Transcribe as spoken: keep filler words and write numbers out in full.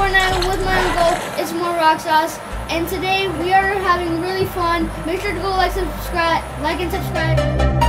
Fortnite with my uncle. It's more rock sauce, and today we are having really fun. Make sure to go like, subscribe, like and subscribe.